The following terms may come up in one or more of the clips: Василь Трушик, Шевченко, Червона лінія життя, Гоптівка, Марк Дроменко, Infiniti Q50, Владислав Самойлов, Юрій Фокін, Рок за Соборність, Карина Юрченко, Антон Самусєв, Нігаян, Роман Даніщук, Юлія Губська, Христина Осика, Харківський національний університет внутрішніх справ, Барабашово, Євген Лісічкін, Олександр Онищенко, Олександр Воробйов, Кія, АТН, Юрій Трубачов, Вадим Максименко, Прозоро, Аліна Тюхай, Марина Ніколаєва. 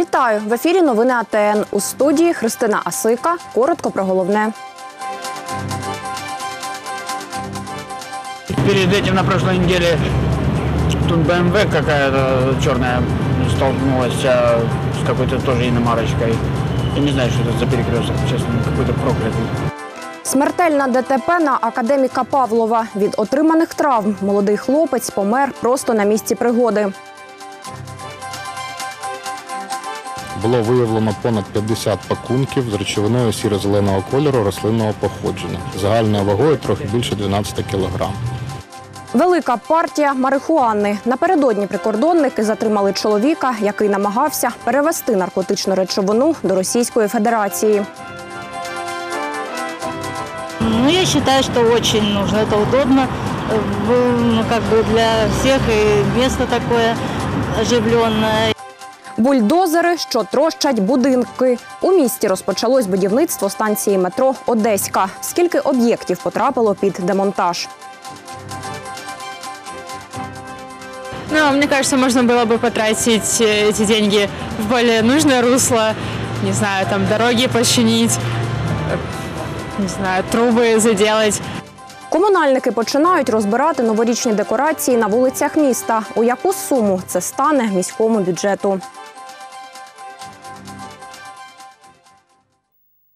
Вітаю! В ефірі новини АТН. У студії Христина Осика. Коротко про головне. Перед этим на прошлой неделе тут БМВ какая-то черная столкнулась с какой-то тоже иномарочкой. Я не знаю, что это за перекресток, честно, какой-то проклятый. Смертельна ДТП на академіка Павлова. Від отриманих травм молодий хлопець помер просто на місці пригоди. Було виявлено понад 50 пакунків з речовиною сіро-зеленого кольору рослинного походження. Загальною вагою трохи більше 12 кілограм. Велика партія марихуани. Напередодні прикордонники затримали чоловіка, який намагався перевезти наркотичну речовину до Російської Федерації. Я считаю, что очень нужно, это удобно, как бы для всех, и место такое оживленное. Бульдозери, що трощать будинки. У місті розпочалось будівництво станції метро «Одеська». Скільки об'єктів потрапило під демонтаж? Ну, мне кажется, можно было бы потратить эти деньги в более нужное русло. Не знаю, там дороги починить. Не знаю, труби заделать. Комунальники починають розбирати новорічні декорації на вулицях міста. У яку суму це стане міському бюджету?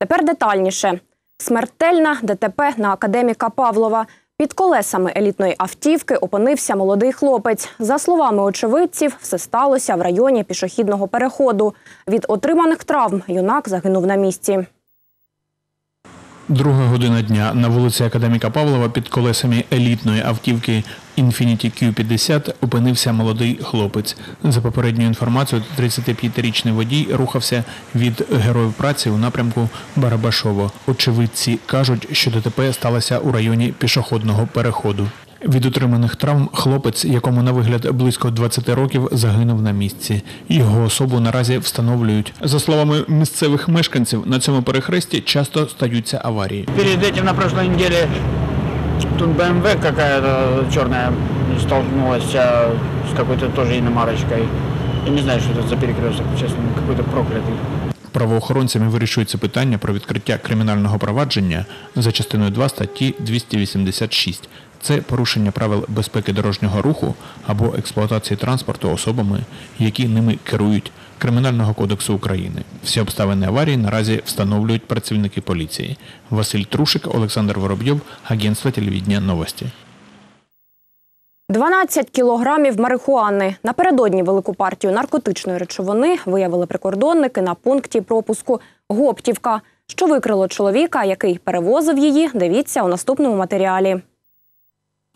Тепер детальніше. Смертельна ДТП на академіка Павлова. Під колесами елітної автівки опинився молодий хлопець. За словами очевидців, все сталося в районі пішохідного переходу. Від отриманих травм юнак загинув на місці. 2:00 дня на вулиці академіка Павлова під колесами елітної автівки Infiniti Q50 опинився молодий хлопець. За попередньою інформацією, 35-річний водій рухався від Героїв праці у напрямку Барабашово. Очевидці кажуть, що ДТП сталося у районі пішохідного переходу. Від отриманих травм хлопець, якому на вигляд близько 20 років, загинув на місці. Його особу наразі встановлюють. За словами місцевих мешканців, на цьому перехресті часто стаються аварії. Перед этим на прошлой неделе тут БМВ какая-то черная столкнулась с какой-то тоже иномарочкой. Я не знаю, что это за перекресток, честно, какой-то проклятый. Правоохоронцями вирішується питання про відкриття кримінального провадження за частиною 2 статті 286. Це порушення правил безпеки дорожнього руху або експлуатації транспорту особами, які ними керують, Кримінального кодексу України. Всі обставини аварії наразі встановлюють працівники поліції. Василь Трушик, Олександр Воробйов, агентство телевидения «Новості». 12 кілограмів марихуани. Напередодні велику партію наркотичної речовини виявили прикордонники на пункті пропуску «Гоптівка». Що викрило чоловіка, який перевозив її, дивіться у наступному матеріалі.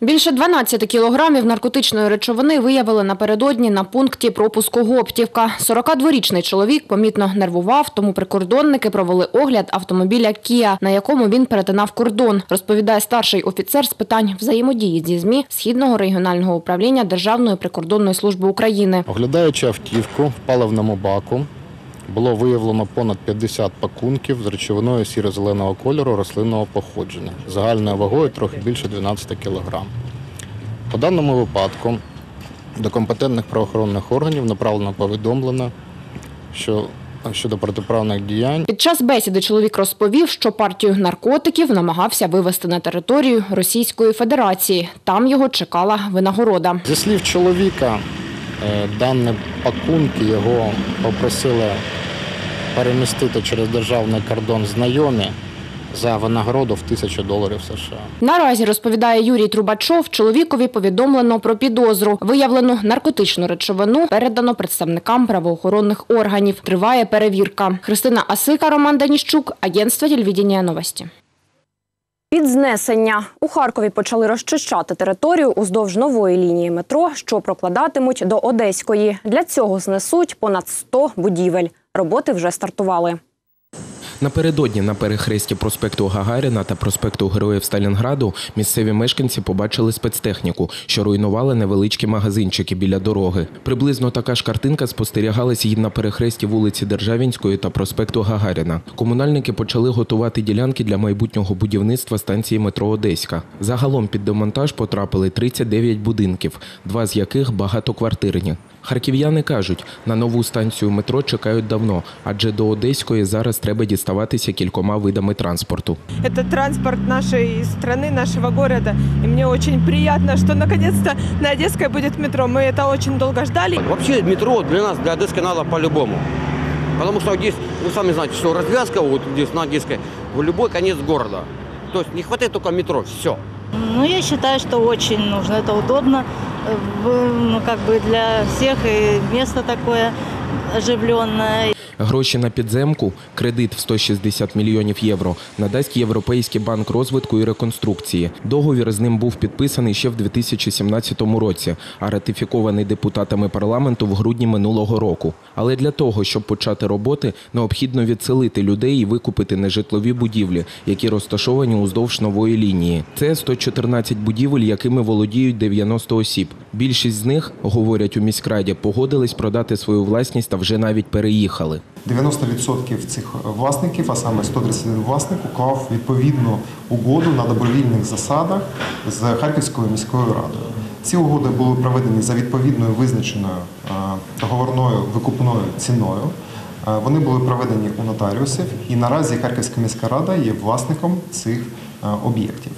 Більше 12 кілограмів наркотичної речовини виявили напередодні на пункті пропуску Гоптівка. 42-річний чоловік помітно нервував, тому прикордонники провели огляд автомобіля «Кія», на якому він перетинав кордон, розповідає старший офіцер з питань взаємодії зі ЗМІ Східного регіонального управління Державної прикордонної служби України. Оглядаючи автівку в паливному баку, було виявлено понад 50 пакунків з речовиною сіро-зеленого кольору рослинного походження. Загальною вагою трохи більше 12 кілограм. По даному випадку до компетентних правоохоронних органів направлено повідомлення, що щодо протиправних діянь. Під час бесіди чоловік розповів, що партію наркотиків намагався вивезти на територію Російської Федерації. Там його чекала винагорода. Зі слів чоловіка, дані пакунки його попросили перемістити через державний кордон знайомі за винагороду в $1000 США. Наразі, розповідає Юрій Трубачов, чоловікові повідомлено про підозру. Виявлено наркотичну речовину, передано представникам правоохоронних органів. Триває перевірка. Христина Осика, Роман Даніщук, агентство телевидения «Новості». Підзнесення. У Харкові почали розчищати територію уздовж нової лінії метро, що прокладатимуть до Одеської. Для цього знесуть понад 100 будівель. Роботи вже стартували. Напередодні на перехресті проспекту Гагаріна та проспекту Героїв Сталінграду місцеві мешканці побачили спецтехніку, що руйнувала невеличкі магазинчики біля дороги. Приблизно така ж картинка спостерігалася і на перехресті вулиці Державінської та проспекту Гагаріна. Комунальники почали готувати ділянки для майбутнього будівництва станції метро «Одеська». Загалом під демонтаж потрапили 39 будинків, 2 з яких багатоквартирні. Харків'яни кажуть, на нову станцію метро чекають давно, адже до Одеської зараз треба діставатися кількома видами транспорту. Це транспорт нашої країни, нашого міста. І мені дуже приємно, що нарешті на Одеській буде метро. Ми це дуже довго чекали. Взагалі метро для нас, для Одеської, треба по-любому. Потому что здесь, вы сами знаете, что развязка вот здесь на Одесской, в любой конец города. То есть не хватает только метро, все. Ну, я считаю, что очень нужно, это удобно, ну, как бы для всех, и место такое оживленное. Гроші на підземку, кредит в 160 мільйонів євро, надасть Європейський банк розвитку і реконструкції. Договір з ним був підписаний ще в 2017 році, а ратифікований депутатами парламенту в грудні минулого року. Але для того, щоб почати роботи, необхідно відселити людей і викупити нежитлові будівлі, які розташовані уздовж нової лінії. Це 114 будівель, якими володіють 90 осіб. Більшість з них, говорять у міськраді, погодились продати свою власність та вже навіть переїхали. 90% цих власників, а саме 131 власник, уклав відповідну угоду на добровільних засадах з Харківською міською радою. Ці угоди були проведені за відповідною визначеною договорною викупною ціною. Вони були проведені у нотаріусів, і наразі Харківська міська рада є власником цих об'єктів.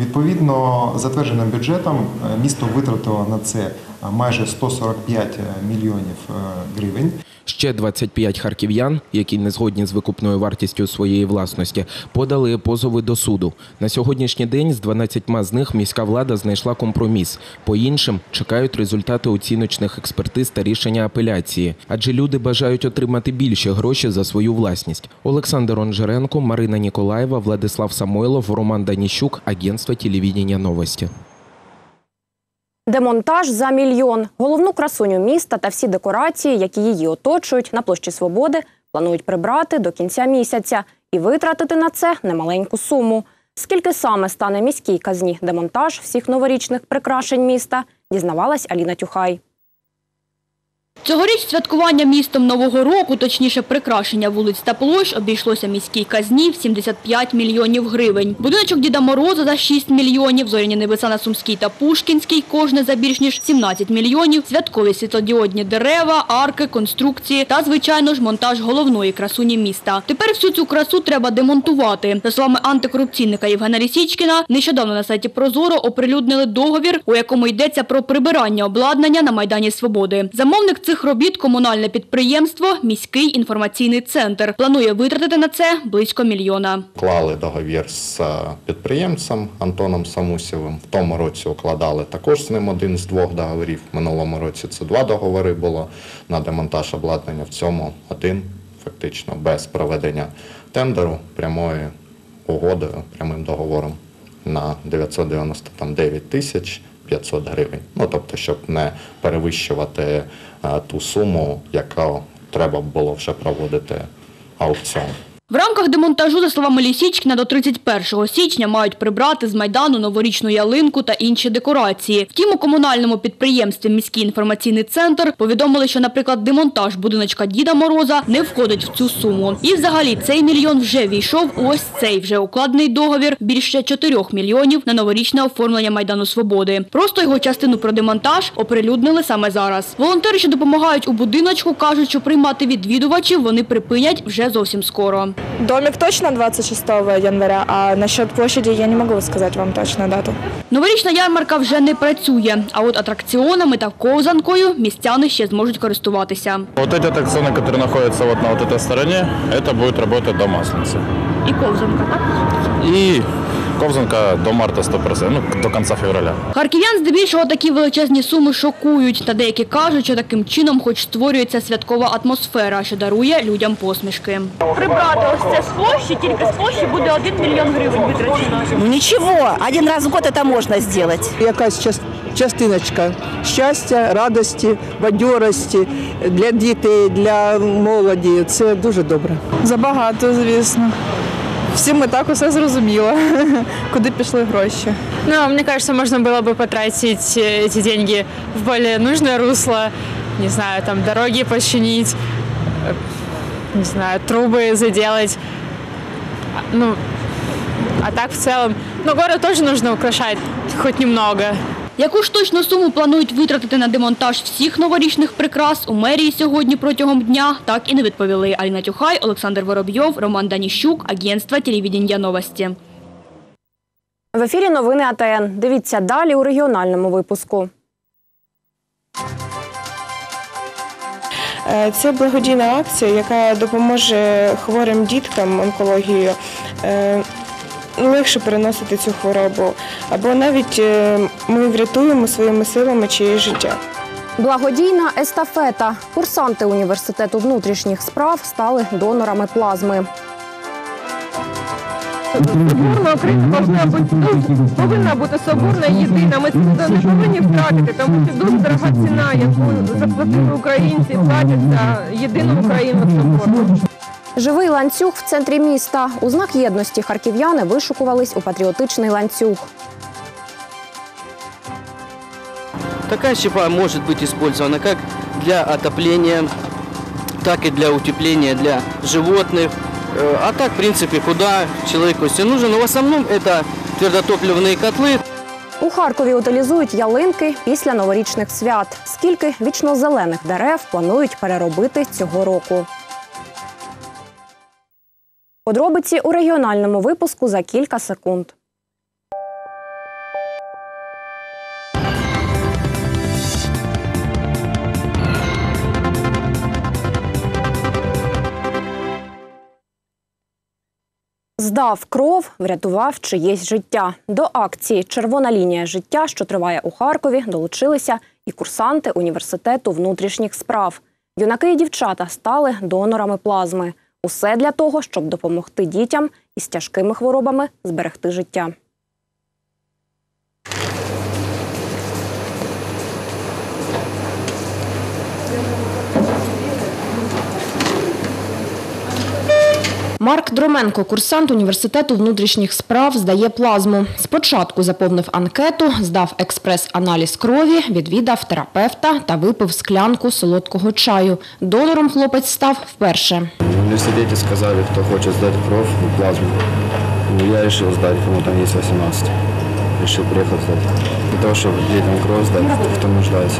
Відповідно, затвердженим бюджетом місто витратило на це майже 145 мільйонів гривень. Ще 25 харків'ян, які не згодні з викупною вартістю своєї власності, подали позови до суду. На сьогоднішній день з 12 з них міська влада знайшла компроміс. По іншим чекають результати оціночних експертиз та рішення апеляції. Адже люди бажають отримати більше гроші за свою власність. Олександр Онищенко, Марина Ніколаєва, Владислав Самойлов, Роман Даніщук, агентство телевидения «Новости». Демонтаж за мільйон. Головну красуню міста та всі декорації, які її оточують, на площі Свободи планують прибрати до кінця місяця і витратити на це немаленьку суму. Скільки саме стане міській казні демонтаж всіх новорічних прикрашень міста, дізнавалась Аліна Тюхай. Цьогоріч святкування містом Нового року, точніше прикрашення вулиць та площ, обійшлося міській казні в 75 мільйонів гривень. Будиночок Діда Мороза за 6 мільйонів, зоряні небеса на Сумській та Пушкінській, кожне за більш ніж 17 мільйонів, святкові світлодіодні дерева, арки, конструкції та, звичайно ж, монтаж головної красуні міста. Тепер всю цю красу треба демонтувати. За словами антикорупційника Євгена Лісічкіна, нещодавно на сайті «Прозоро» оприлюднили договір, у якому йдеться про прибирання обладнання на Майдані Свободи. Замовник цих робіт – комунальне підприємство «Міський інформаційний центр». Планує витратити на це близько мільйона. Уклали договір з підприємцем Антоном Самусєвим. В тому році укладали також з ним один з двох договорів. В минулому році це два договори було на демонтаж обладнання. В цьому один, фактично, без проведення тендеру, прямою угодою, прямим договором на 999 тисяч 500 гривень. Ну, тобто, щоб не перевищувати ту суму, яку треба було вже проводити аукціон. В рамках демонтажу, за словами Лісічкіна, до 31 січня мають прибрати з Майдану новорічну ялинку та інші декорації. Втім, у комунальному підприємстві «Міський інформаційний центр» повідомили, що, наприклад, демонтаж будиночка Діда Мороза не входить в цю суму. І взагалі цей мільйон вже війшов у ось цей вже укладений договір більше 4 мільйонів на новорічне оформлення Майдану Свободи. Просто його частину про демонтаж оприлюднили саме зараз. Волонтери, що допомагають у будиночку, кажуть, що приймати відвідувачів вони припинять вже зовсім скоро. Домик точно 26 января, а насчет площади я не могу сказать вам точную дату. Новорічна ярмарка вже не працює, а от атракціонами та ковзанкою містяни ще зможуть користуватися. Ось ці атракціони, які знаходяться на цій стороні, це буде працювати до Масленця. І ковзанка, так? І ковзанка до марта 100%, ну, до кінця февраля. Харків'ян здебільшого такі величезні суми шокують. Та деякі кажуть, що таким чином хоч створюється святкова атмосфера, що дарує людям посмішки. Прибрати ось це з площі, тільки з площі буде 1 мільйон гривень витрачено. Нічого, один раз в год це можна зробити. Якась частиночка щастя, радості, бадьорості для дітей, для молоді. Це дуже добре. Забагато, звісно. Всім і так усе зрозуміло, куди пішли гроші. Ну, мені кажеться, можна було б потратити ці гроші в більш нужне русло, не знаю, там дороги починити, не знаю, труби заделать. Ну, а так в цілому, ну, город теж потрібно украшати, хоч немного. Яку ж точну суму планують витратити на демонтаж всіх новорічних прикрас, у мерії сьогодні протягом дня так і не відповіли. Аліна Тюхай, Олександр Воробйов, Роман Даніщук, агентство телевидения «Новості». В ефірі новини АТН. Дивіться далі у регіональному випуску. Це благодійна акція, яка допоможе хворим діткам онкологією легше переносити цю хворобу. Або навіть ми врятуємо своїми силами чиєсь життя. Благодійна естафета. Курсанти університету внутрішніх справ стали донорами плазми. Соборна Україна повинна бути соборна і єдина. Ми це не повинні втратити, тому що дуже дорога ціна, яку заплатили українці, платять за єдину Україну соборну. Живий ланцюг в центрі міста. У знак єдності харків'яни вишукувались у патріотичний ланцюг. Така щепа може бути використована як для отоплення, так і для утеплення для животних. А так, в принципе, куда человеку нужен. Но в основном это твердотопливные котлы. У Харкові утилізують ялинки після новорічних свят. Скільки вічнозелених дерев планують переробити цього року? Подробиці у регіональному випуску за кілька секунд. Здав кров, врятував чиєсь життя. До акції «Червона лінія життя», що триває у Харкові, долучилися і курсанти університету внутрішніх справ. Юнаки і дівчата стали донорами плазми. Усе для того, щоб допомогти дітям із тяжкими хворобами зберегти життя. Марк Дроменко, курсант університету внутрішніх справ, здає плазму. Спочатку заповнив анкету, здав експрес-аналіз крові, відвідав терапевта та випив склянку солодкого чаю. Донором хлопець став вперше. В університеті сказали, хто хоче здати кров, плазму. Я вирішив здати, тому там є 18. Вирішив приїхати здати. Для того, щоб дітям кров здати, хто нуждається.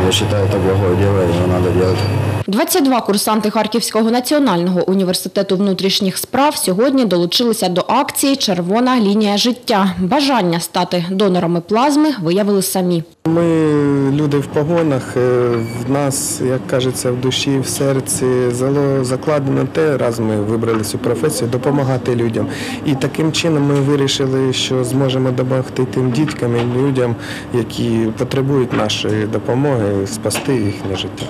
Я вважаю, це благое діло, його треба робити. 22 курсанти Харківського національного університету внутрішніх справ сьогодні долучилися до акції «Червона лінія життя». Бажання стати донорами плазми виявили самі. Ми люди в погонах, в нас, як кажеться, в душі, в серці закладено те, раз ми вибрали цю професію, допомагати людям. І таким чином ми вирішили, що зможемо допомогти тим діткам і людям, які потребують нашої допомоги, спасти їхнє життя.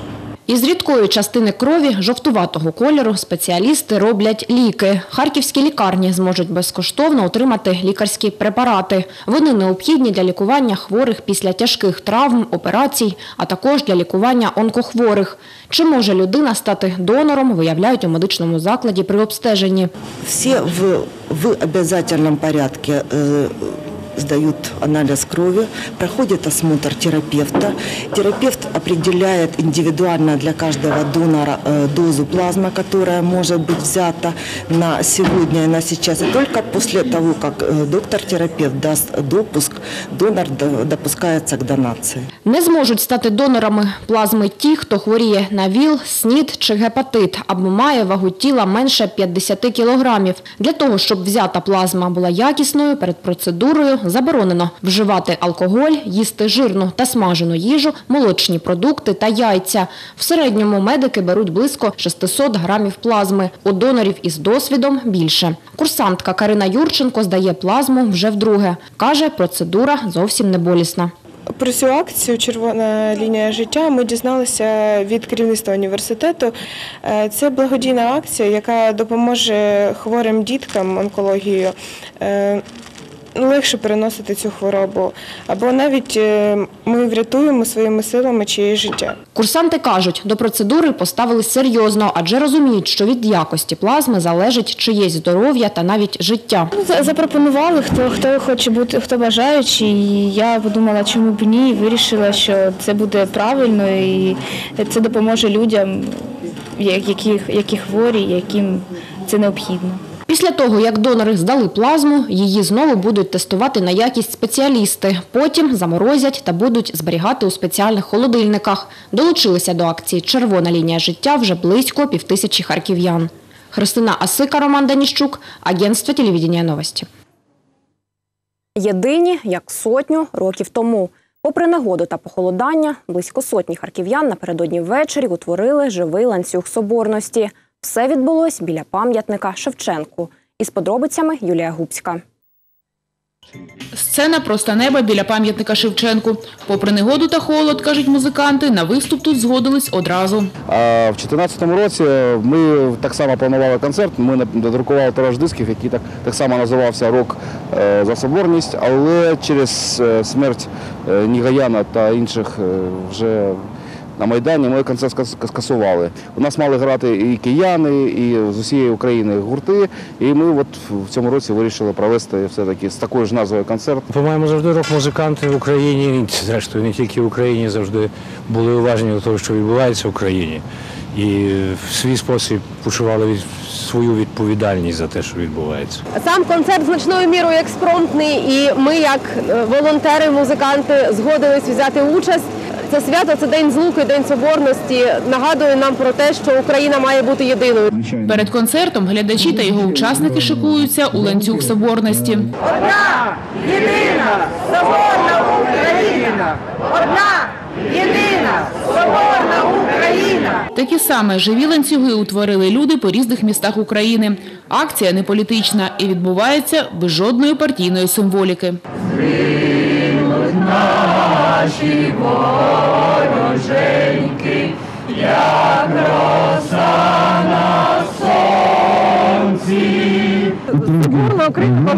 Із рідкої частини крові жовтуватого кольору спеціалісти роблять ліки. Харківські лікарні зможуть безкоштовно отримати лікарські препарати. Вони необхідні для лікування хворих після тяжких травм, операцій, а також для лікування онкохворих. Чи може людина стати донором, виявляють у медичному закладі при обстеженні. Всі в обов'язковому порядку сдают анализ крови, проходит осмотр терапевта. Терапевт определяет индивидуально для каждого донора дозу плазмы, которая может быть взята на сегодня и на сейчас. И только после того, как доктор-терапевт даст допуск, донор допускается к донации. Не зможуть стати донорами плазми ті, хто хворіє на ВІЛ, СНІД чи гепатит, або має вагу тіла менше 50 кілограмів. Для того, щоб взята плазма була якісною, перед процедурою заборонено вживати алкоголь, їсти жирну та смажену їжу, молочні продукти та яйця. В середньому медики беруть близько 600 грамів плазми. У донорів із досвідом більше. Курсантка Карина Юрченко здає плазму вже вдруге. Каже, процедура зовсім не болісна. Про цю акцію «Червона лінія життя» ми дізналися від керівництва університету. Це благодійна акція, яка допоможе хворим діткам онкологією легше переносити цю хворобу, або навіть ми врятуємо своїми силами чиєсь життя. Курсанти кажуть, до процедури поставились серйозно, адже розуміють, що від якості плазми залежить чиєсь здоров'я та навіть життя. Запропонували, хто хоче бути, хто бажаючий, і я подумала, чому б ні, і вирішила, що це буде правильно, і це допоможе людям, які хворі, яким це необхідно. Після того, як донори здали плазму, її знову будуть тестувати на якість спеціалісти. Потім заморозять та будуть зберігати у спеціальних холодильниках. Долучилися до акції «Червона лінія життя» вже близько 5000 харків'ян. Христина Осика, Роман Даніщук, агентство телевидения «Новости». Єдині, як сотню років тому. Попри негоду та похолодання, близько сотні харків'ян напередодні ввечері утворили живий ланцюг соборності. Все відбулось біля пам'ятника Шевченку. Із подробицями Юлія Губська. Сцена «Просто небо» біля пам'ятника Шевченку. Попри негоду та холод, кажуть музиканти, на виступ тут згодились одразу. В 2014 році ми так само планували концерт, ми надрукували тираж дисків, який так само називався «Рок за Соборність», але через смерть Нігаяна та інших вже на Майдані ми концерт скасували. У нас мали грати і кияни, і з усієї України гурти, і ми в цьому році вирішили провести все-таки з такою ж назвою концерт. По-моєму, завжди рок-музиканти в Україні, зрештою не тільки в Україні, завжди були уважні до того, що відбувається в Україні. І в свій спосіб почували свою відповідальність за те, що відбувається. Сам концерт значною мірою експромтний, і ми, як волонтери, музиканти, згодились взяти участь. Це свято, це День Злуки, День Соборності, нагадує нам про те, що Україна має бути єдиною. Перед концертом глядачі та його учасники шикуються у ланцюг соборності. Одна єдина соборна Україна! Одна єдина соборна Україна! Такі саме живі ланцюги утворили люди по різних містах України. Акція не політична і відбувається без жодної партійної символіки. Наші вороженьки, як роса на сонці. Соборна Україна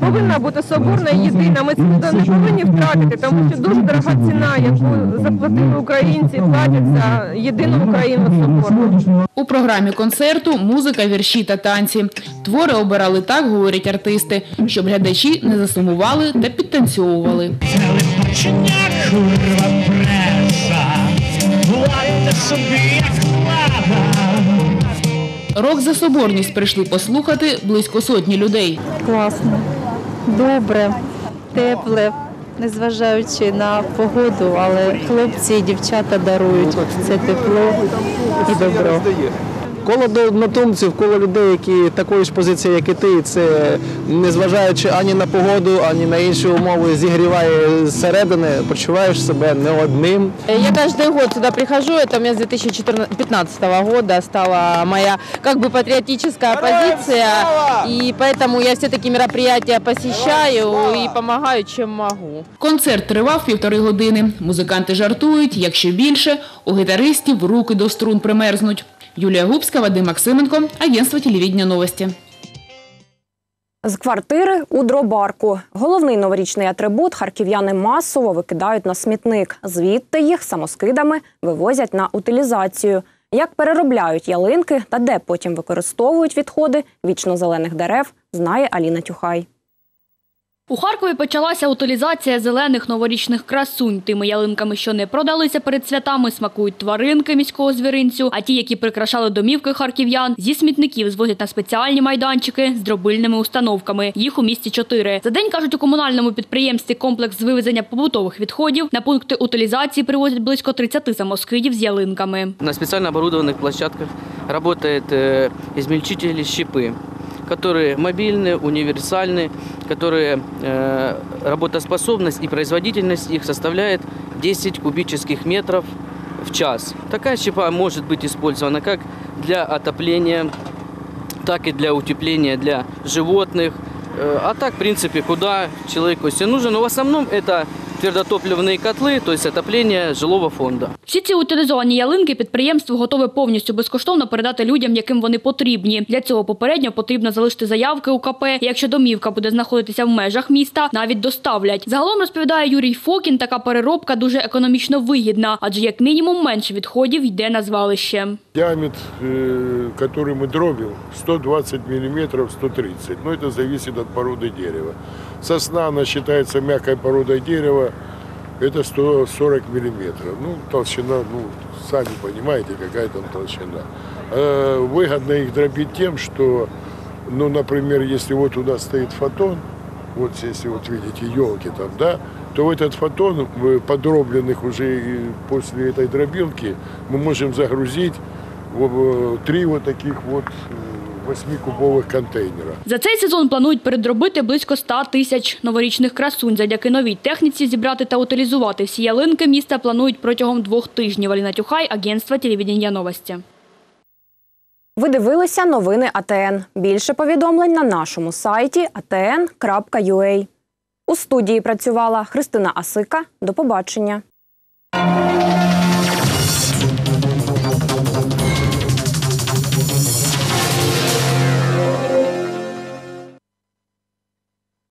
повинна бути соборна і єдина. Ми це не повинні втратити, тому що дуже дорога ціна, яку заплатили українці, платять за єдину Україну соборну. У програмі концерту музика, вірші та танці. Твори обирали так, говорять артисти, щоб глядачі не засумували та підтанцьовували. «Рок за соборність» прийшли послухати близько сотні людей. Класно, добре, тепле, незважаючи на погоду, але хлопці і дівчата дарують це тепло і добро. Коло до однодумців, коло людей, які такої ж позиції, як і ти, це, незважаючи ані на погоду, ані на інші умови, зігріває зсередини, почуваєш себе не одним. Я кожен рік сюди приходжу, це у мене з 2015 року стала моя, як би, патріотична позиція, і тому я всі такі мероприятия посещаю і допомагаю, чим можу. Концерт тривав 1,5 години. Музиканти жартують, якщо більше, у гітаристів руки до струн примерзнуть. Юлія Губська, Вадим Максименко, агентство телевидения «Новости». З квартири у дробарку. Головний новорічний атрибут харків'яни масово викидають на смітник. Звідти їх самоскидами вивозять на утилізацію. Як переробляють ялинки та де потім використовують відходи вічно-зелених дерев, знає Аліна Тюхай. У Харкові почалася утилізація зелених новорічних красунь. Тими ялинками, що не продалися перед святами, смакують тваринки міського звіринцю, а ті, які прикрашали домівки харків'ян, зі смітників звозять на спеціальні майданчики з дробильними установками. Їх у місті 4. За день, кажуть у комунальному підприємстві комплекс з вивезення побутових відходів, на пункти утилізації привозять близько 30 самоскидів з ялинками. На спеціально обладнаних площадках працюють ізмельчителі щепи, которые мобильные, универсальные, которые работоспособность и производительность их составляет 10 кубических метров в час. Такая щепа может быть использована как для отопления, так и для утепления для животных. А так, в принципе, куда человеку все нужен. Но в основном это твердотопливні котли, тобто отоплення жилого фонду. Всі ці утилізовані ялинки підприємство готове повністю безкоштовно передати людям, яким вони потрібні. Для цього попередньо потрібно залишити заявки у КП. Якщо домівка буде знаходитися в межах міста, навіть доставлять. Загалом, розповідає Юрій Фокін, така переробка дуже економічно вигідна, адже як мінімум менше відходів йде на звалище. Діаметр, який ми дробили, 120 мм, 130. Ну, це залежить від породи дерева. Сосна, вона вважається м'якою породою дерева, це 140 мм. Ну, толщина, ну, самі розумієте, яка там толщина. Вигідно їх дробити тим, що Ну, например, если вот у нас стоит фотон, вот если вот видите елки там, да, то в этот фотон, подробленных уже после этой дробилки, мы можем загрузить 3 вот таких вот 8-кубових контейнера. За цей сезон планують передробити близько 100 000 новорічних красунь. Завдяки новій техніці зібрати та утилізувати всі ялинки міста планують протягом 2 тижнів. Аліна Тюхай, агентство телевидіння «Новості». Ви дивилися новини АТН. Більше повідомлень на нашому сайті atn.ua. У студії працювала Христина Осика. До побачення.